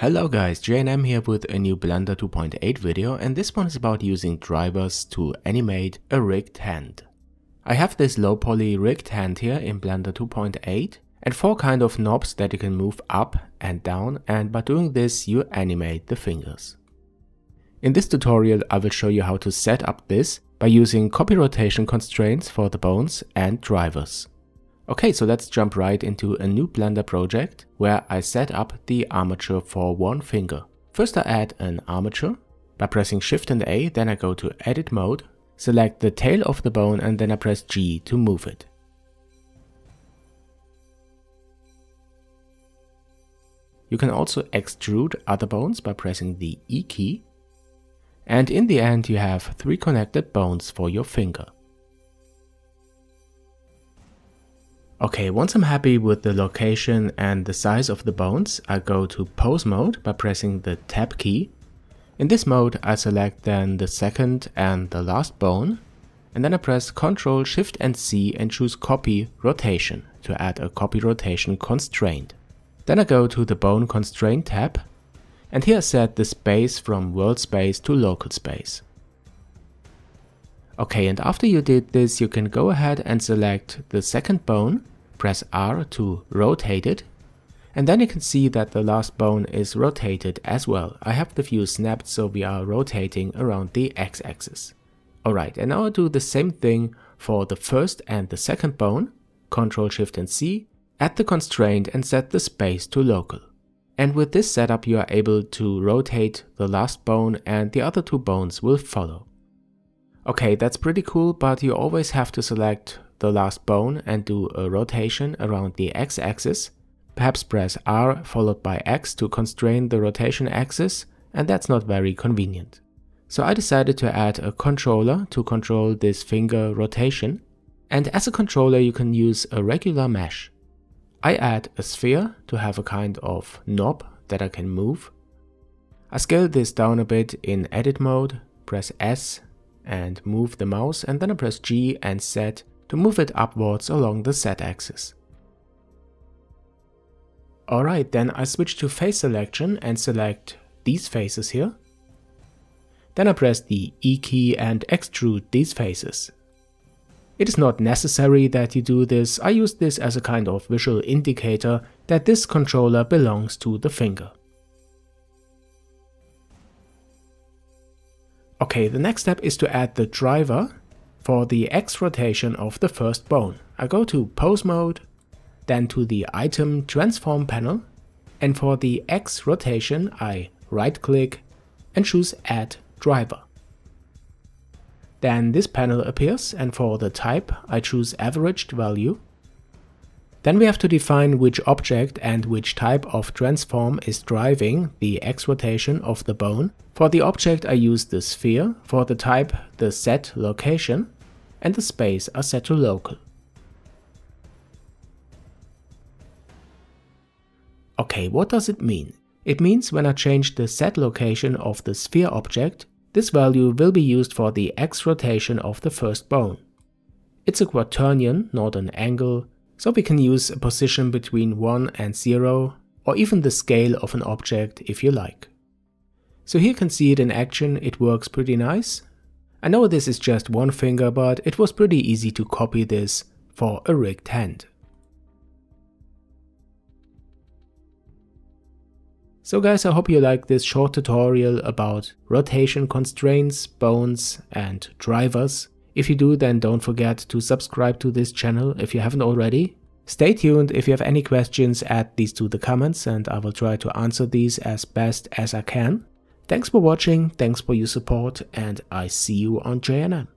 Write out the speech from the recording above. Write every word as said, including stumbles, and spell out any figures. Hello guys, Jayanam here with a new Blender two point eight video, and this one is about using drivers to animate a rigged hand. I have this low poly rigged hand here in Blender two point eight and four kind of knobs that you can move up and down, and by doing this you animate the fingers. In this tutorial I will show you how to set up this by using copy rotation constraints for the bones and drivers. Okay, so let's jump right into a new Blender project where I set up the armature for one finger. First I add an armature by pressing Shift and A, then I go to Edit Mode, select the tail of the bone and then I press G to move it. You can also extrude other bones by pressing the E key, and in the end you have three connected bones for your finger. Okay, once I'm happy with the location and the size of the bones, I go to pose mode by pressing the tab key. In this mode I select then the second and the last bone, and then I press Ctrl Shift and C and choose copy rotation to add a copy rotation constraint. Then I go to the bone constraint tab, and here I set the space from world space to local space. Okay, and after you did this you can go ahead and select the second bone, press R to rotate it, and then you can see that the last bone is rotated as well. I have the view snapped, so we are rotating around the x-axis. Alright, and now I do the same thing for the first and the second bone, Ctrl Shift and C, add the constraint and set the space to local. And with this setup you are able to rotate the last bone and the other two bones will follow. Okay, that's pretty cool, but you always have to select the last bone and do a rotation around the x-axis. Perhaps press R followed by X to constrain the rotation axis, and that's not very convenient. So I decided to add a controller to control this finger rotation, and as a controller you can use a regular mesh. I add a sphere to have a kind of knob that I can move. I scale this down a bit in edit mode, press S and move the mouse, and then I press G and Z to move it upwards along the Z axis. Alright, then I switch to face selection and select these faces here. Then I press the E key and extrude these faces. It is not necessary that you do this, I use this as a kind of visual indicator that this controller belongs to the finger. Okay, the next step is to add the driver for the X rotation of the first bone. I go to pose mode, then to the item transform panel, and for the X rotation I right click and choose add driver. Then this panel appears, and for the type I choose averaged value. Then we have to define which object and which type of transform is driving the X rotation of the bone. For the object I use the sphere, for the type the Z location, and the space are set to local. Okay, what does it mean? It means when I change the Z location of the sphere object, this value will be used for the X rotation of the first bone. It's a quaternion, not an angle, so we can use a position between one and zero, or even the scale of an object if you like. So here you can see it in action, it works pretty nice. I know this is just one finger, but it was pretty easy to copy this for a rigged hand. So guys, I hope you liked this short tutorial about rotation constraints, bones and drivers. If you do, then don't forget to subscribe to this channel if you haven't already. Stay tuned. If you have any questions, add these to the comments and I will try to answer these as best as I can. Thanks for watching, thanks for your support, and I see you on Jayanam.